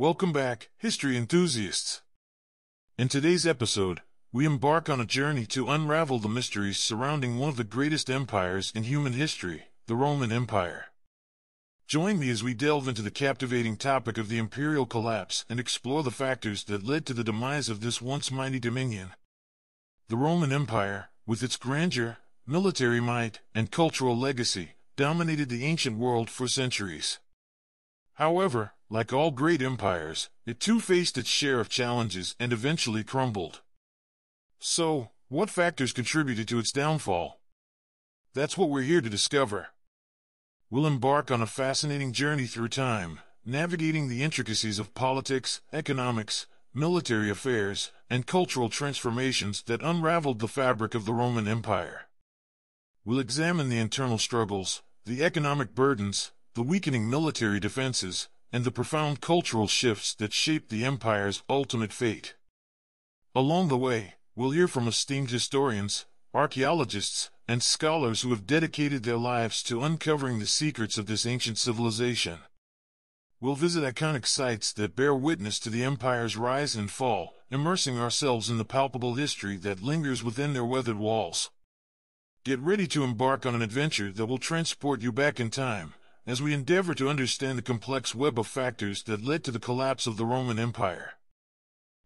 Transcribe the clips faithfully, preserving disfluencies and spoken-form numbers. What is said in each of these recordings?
Welcome back, history enthusiasts. In today's episode, we embark on a journey to unravel the mysteries surrounding one of the greatest empires in human history, the Roman Empire. Join me as we delve into the captivating topic of the imperial collapse and explore the factors that led to the demise of this once mighty dominion. The Roman Empire, with its grandeur, military might, and cultural legacy, dominated the ancient world for centuries. However, like all great empires, it too faced its share of challenges and eventually crumbled. So, what factors contributed to its downfall? That's what we're here to discover. We'll embark on a fascinating journey through time, navigating the intricacies of politics, economics, military affairs, and cultural transformations that unraveled the fabric of the Roman Empire. We'll examine the internal struggles, the economic burdens, the weakening military defenses, and the profound cultural shifts that shaped the empire's ultimate fate. Along the way, we'll hear from esteemed historians, archaeologists, and scholars who have dedicated their lives to uncovering the secrets of this ancient civilization. We'll visit iconic sites that bear witness to the empire's rise and fall, immersing ourselves in the palpable history that lingers within their weathered walls. Get ready to embark on an adventure that will transport you back in time, as we endeavor to understand the complex web of factors that led to the collapse of the Roman Empire.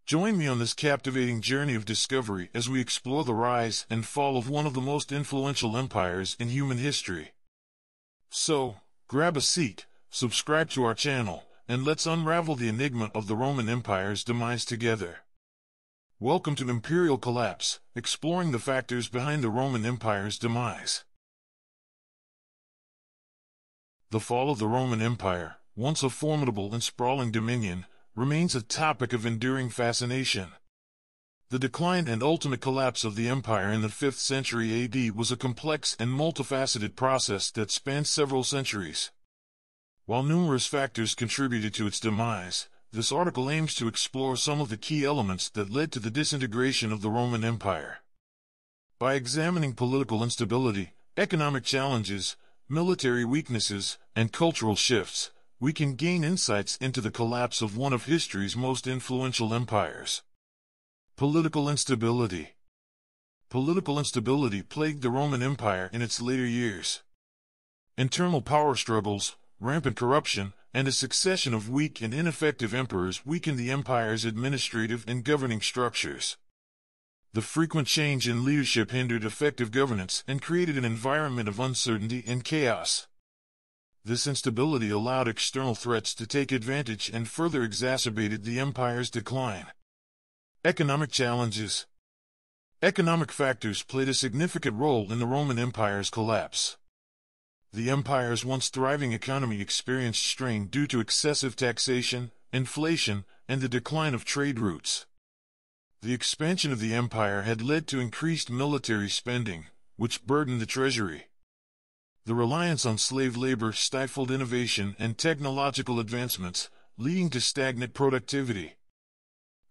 Join me on this captivating journey of discovery as we explore the rise and fall of one of the most influential empires in human history. So, grab a seat, subscribe to our channel, and let's unravel the enigma of the Roman Empire's demise together. Welcome to Imperial Collapse, exploring the factors behind the Roman Empire's demise. The fall of the Roman Empire, once a formidable and sprawling dominion, remains a topic of enduring fascination. The decline and ultimate collapse of the empire in the fifth century A D was a complex and multifaceted process that spanned several centuries. While numerous factors contributed to its demise, this article aims to explore some of the key elements that led to the disintegration of the Roman Empire. By examining political instability, economic challenges, military weaknesses, and cultural shifts, we can gain insights into the collapse of one of history's most influential empires. Political instability. Political instability plagued the Roman Empire in its later years. Internal power struggles, rampant corruption, and a succession of weak and ineffective emperors weakened the empire's administrative and governing structures. The frequent change in leadership hindered effective governance and created an environment of uncertainty and chaos. This instability allowed external threats to take advantage and further exacerbated the empire's decline. Economic challenges. Economic factors played a significant role in the Roman Empire's collapse. The empire's once thriving economy experienced strain due to excessive taxation, inflation, and the decline of trade routes. The expansion of the empire had led to increased military spending, which burdened the treasury. The reliance on slave labor stifled innovation and technological advancements, leading to stagnant productivity.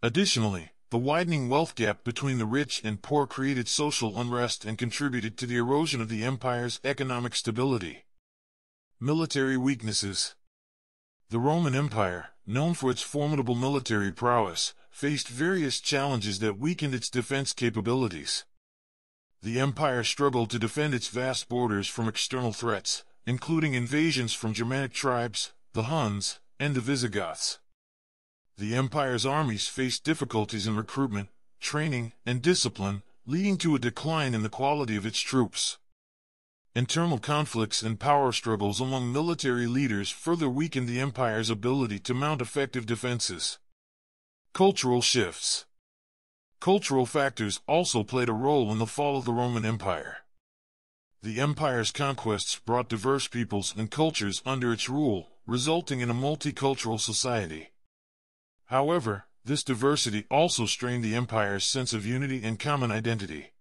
Additionally, the widening wealth gap between the rich and poor created social unrest and contributed to the erosion of the empire's economic stability. Military weaknesses. The Roman Empire, known for its formidable military prowess, faced various challenges that weakened its defense capabilities. The empire struggled to defend its vast borders from external threats, including invasions from Germanic tribes, the Huns, and the Visigoths. The empire's armies faced difficulties in recruitment, training, and discipline, leading to a decline in the quality of its troops. Internal conflicts and power struggles among military leaders further weakened the empire's ability to mount effective defenses. Cultural shifts. Cultural factors also played a role in the fall of the Roman Empire. The empire's conquests brought diverse peoples and cultures under its rule, resulting in a multicultural society. However, this diversity also strained the empire's sense of unity and common identity.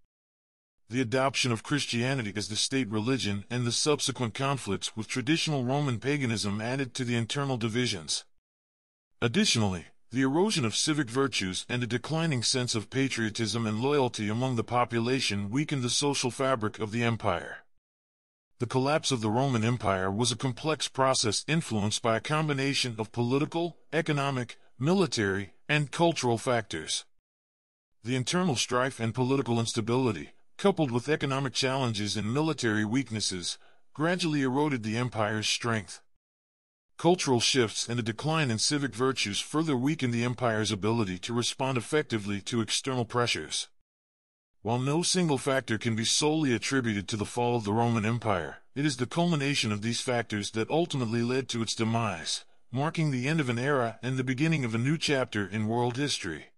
The adoption of Christianity as the state religion and the subsequent conflicts with traditional Roman paganism added to the internal divisions. Additionally, the erosion of civic virtues and a declining sense of patriotism and loyalty among the population weakened the social fabric of the empire. The collapse of the Roman Empire was a complex process influenced by a combination of political, economic, military, and cultural factors. The internal strife and political instability, coupled with economic challenges and military weaknesses, gradually eroded the empire's strength. Cultural shifts and a decline in civic virtues further weakened the empire's ability to respond effectively to external pressures. While no single factor can be solely attributed to the fall of the Roman Empire, it is the culmination of these factors that ultimately led to its demise, marking the end of an era and the beginning of a new chapter in world history.